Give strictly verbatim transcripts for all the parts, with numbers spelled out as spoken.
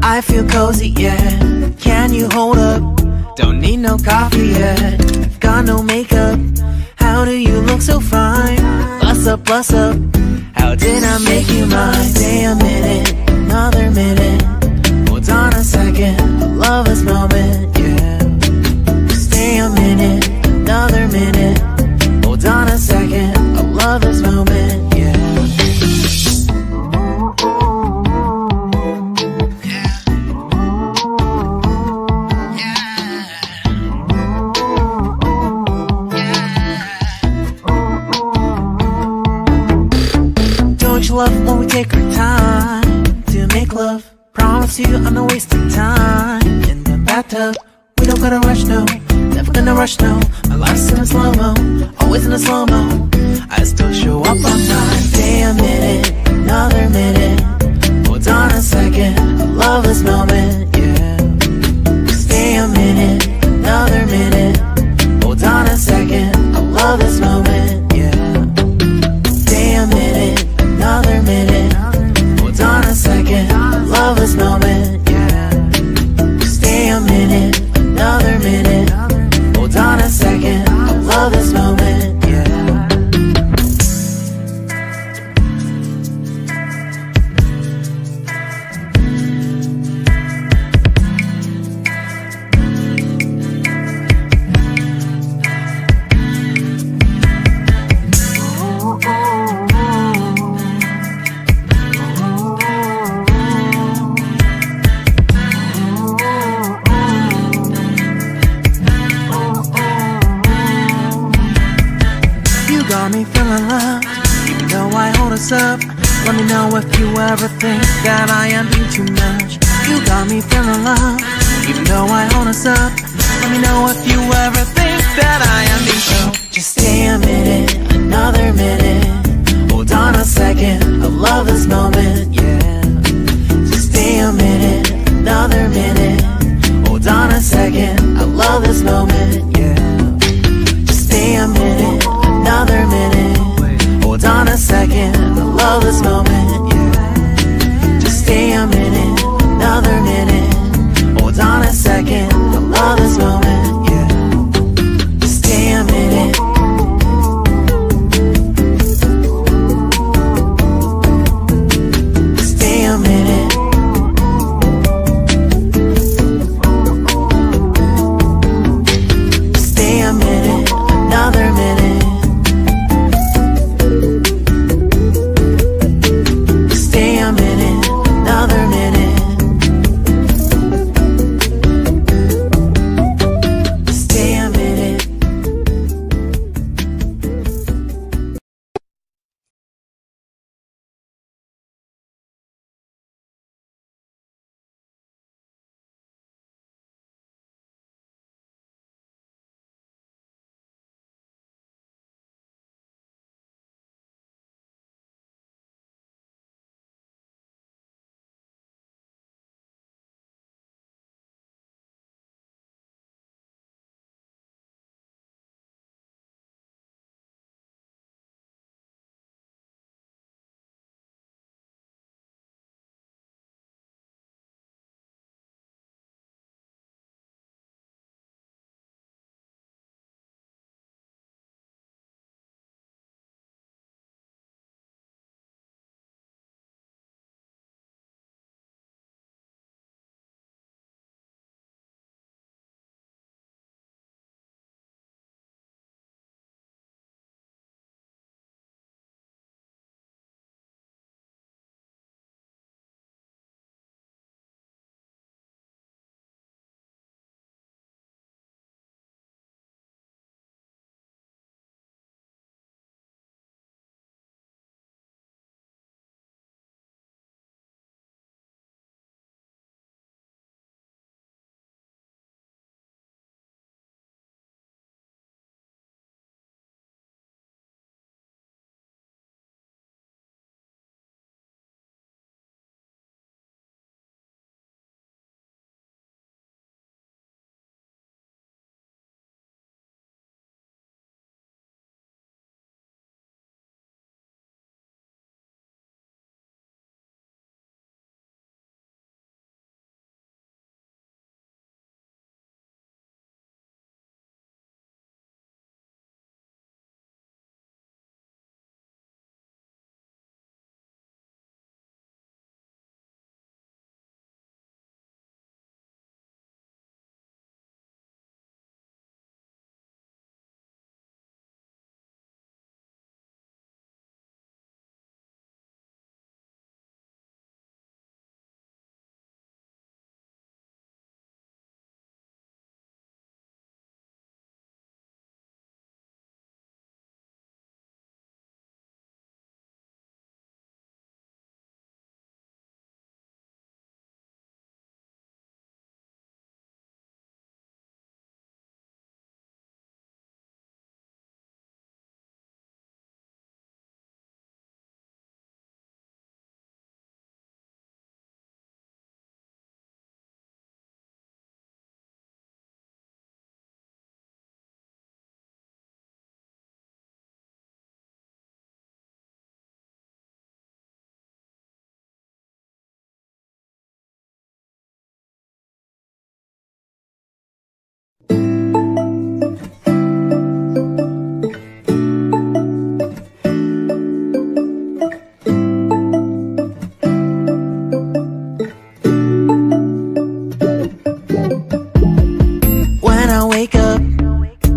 I feel cozy, yeah. Can you hold up? Don't need no coffee yet. Got no makeup. How do you look so fine? Bust up, bust up. How did I make you mine? Stay a minute, another minute. Hold on a second, lover's moment, yeah. Stay a minute, another minute. Hold on a second, a lover's moment, yeah. Love when we take our time to make love. Promise you I'm not wasting time in the bathtub. We don't gotta rush, no. Never gonna rush, no. My life's in a slow-mo, always in a slow-mo. I still show up on time. Stay a minute, another minute. Hold on a second, I love this moment, yeah. Stay a minute, another minute. Hold on a second, I love this moment, yeah. Stay a minute, another minute, hold on a second, love this moment, yeah. Stay a minute, another minute, hold on a second, love this moment, yeah. la. No, I hold us up. Let me know if you ever think that I am being too much. You got me feeling love, even though I hold us up. Let me know if you ever think that I am being so. Just stay a minute, another minute. Hold on a second, I love this moment, yeah. Just stay a minute, another minute. Hold on a second, I love this moment, yeah. Just stay a minute, another minute. Hold on a second, I love this moment, yeah. Just stay a minute, another minute. Hold on a second, I love this moment, yeah. Just stay a minute. Stay a minute. Stay a minute, another minute. Stay a minute, another minute. Stay a minute.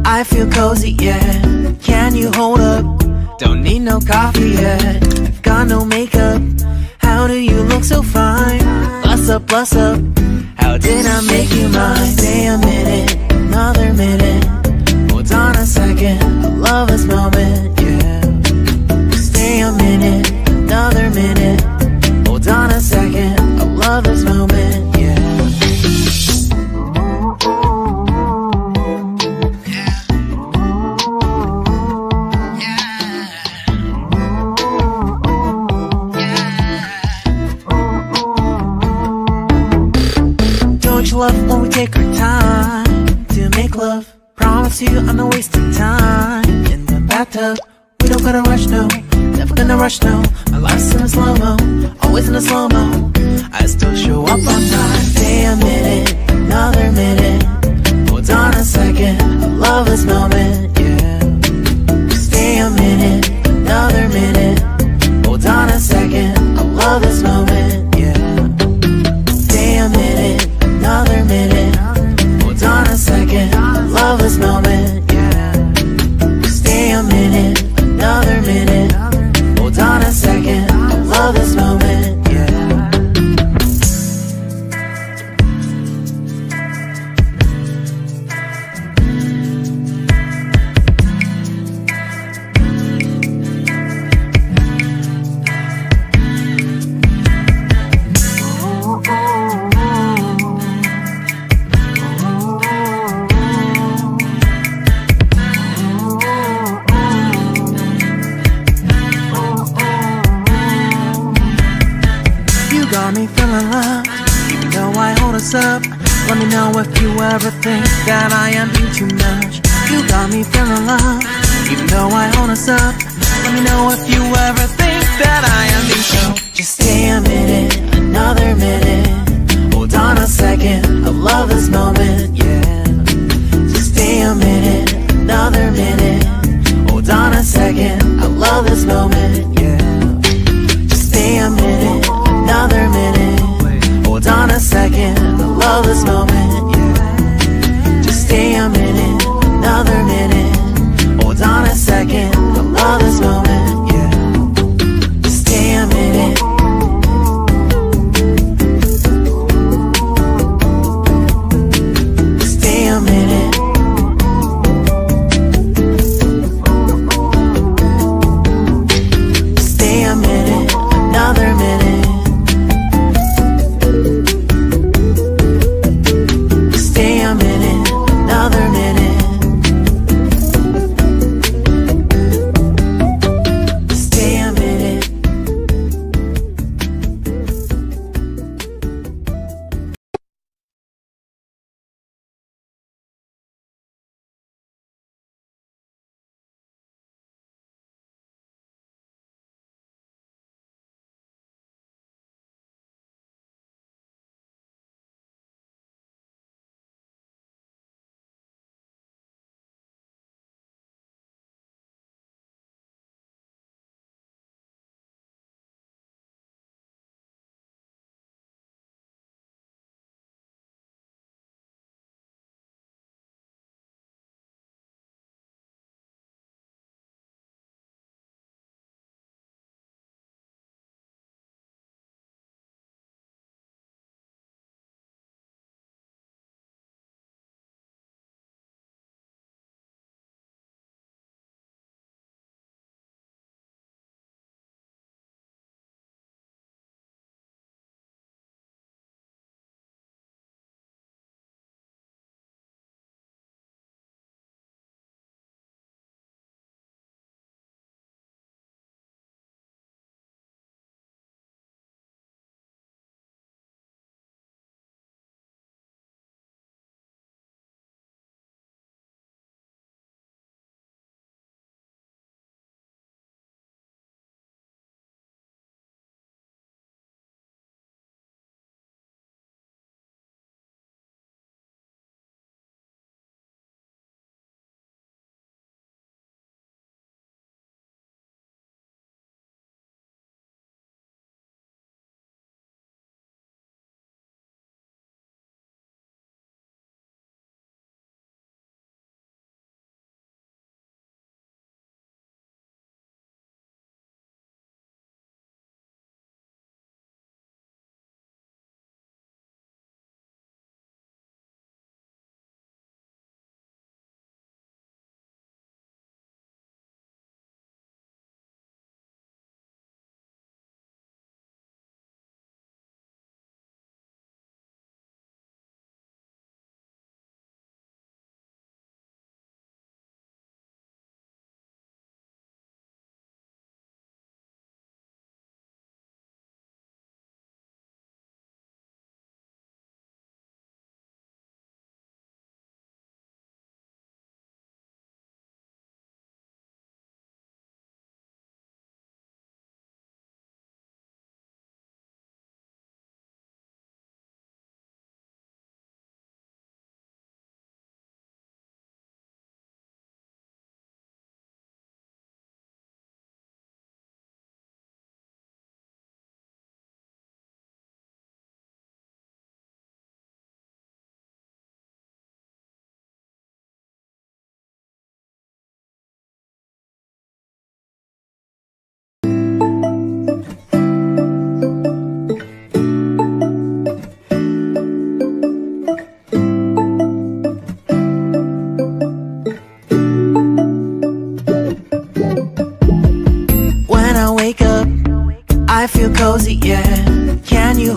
I feel cozy, yeah. Can you hold up? Don't need no coffee yet. I've got no makeup. How do you look so fine? Bust up, bust up. How did I make you mine? Stay a minute, another minute. Hold on a second, I love this moment, yeah. Another minute, another minute, hold on a second, I love this moment, yeah. Don't you love when we take our time to make love? Promise you I'm not wasting time in the bathtub. We don't gotta rush, no, never gonna rush, no. My life's in a slow-mo, always in a slow-mo. I still show up on time. Stay a minute, another minute, hold on a second, I love this moment, yeah. Stay a minute, another minute, hold on a second, I love this moment, yeah. Stay a minute, another minute, hold on a second, I love this moment, yeah. Stay a minute, another minute, hold on a second, I love this moment, up. Let me know if you ever think that I am being too much. You got me feeling love, even though I own us up. Let me know if you ever think that I am being so. Just stay a minute, another minute, hold on a second, I love this moment, yeah. Just stay a minute, another minute, hold on a second, I love this moment, yeah. Just stay a minute, another minute, hold on a second, I love this moment, yeah. Just stay a minute, another minute, hold on a second, I love this moment, yeah. Just stay a minute. Just stay a minute. Just stay a minute, another minute. Another minute.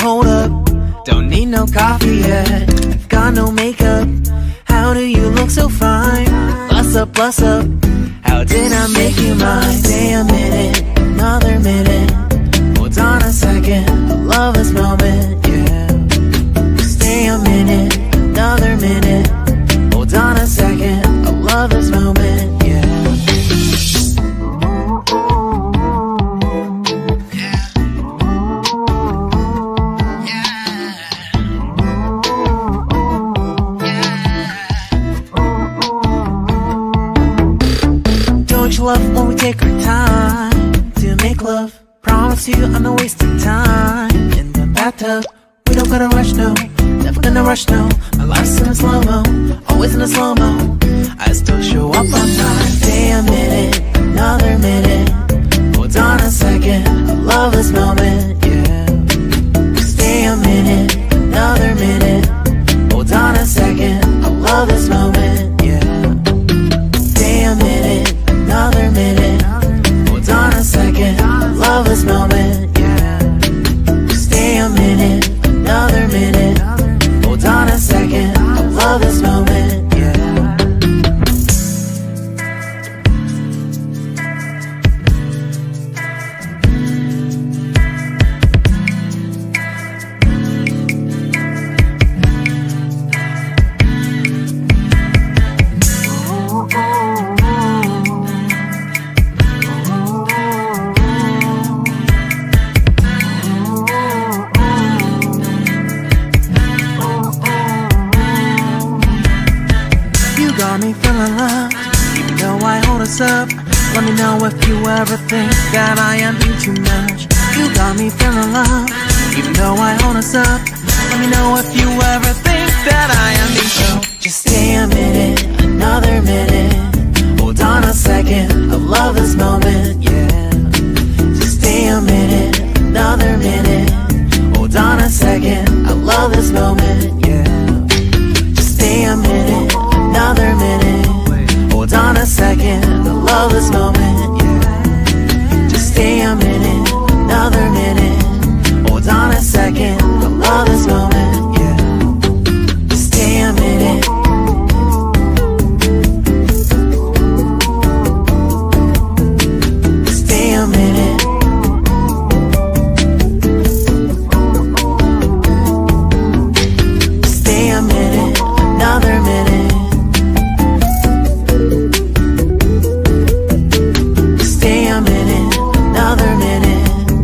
hold up. Don't need no coffee yet. I've got no makeup. How do you look so fine? Bust up, bust up. How did I make you mine? Stay a minute, another minute. Hold on a second. I love this moment, yeah. Stay a minute, another minute. Hold on a second. I love this moment, yeah. Love when we take our time to make love. Promise you I'm not wasting time in the bathtub. We don't gotta rush, no. Never gonna rush, no. My life's in a slow-mo, always in a slow-mo. I still show up on time. Stay a minute, another minute. Hold on a second, I love this moment, yeah. Stay a minute, another minute. Hold on a second, I love this moment, yeah. Stay a minute, another minute, hold on a second, I love this moment, yeah. Stay a minute, another minute, hold on a second, I love this moment, yeah. Up. Let me know if you ever think that I am being too much. You got me feeling love, even though I hold us up. Let me know if you ever think that I am being so. Just stay a minute, another minute. Hold on a second, I love this moment, yeah. Just stay a minute, another minute. Hold on a second, I love this moment, yeah. Just stay a minute, another minute. Hold on a second, I love this moment, yeah. Just stay a minute, another minute. Hold on a second, I love this moment, yeah. Just stay a minute. Just stay a minute. Just stay a minute, another minute. Another minute.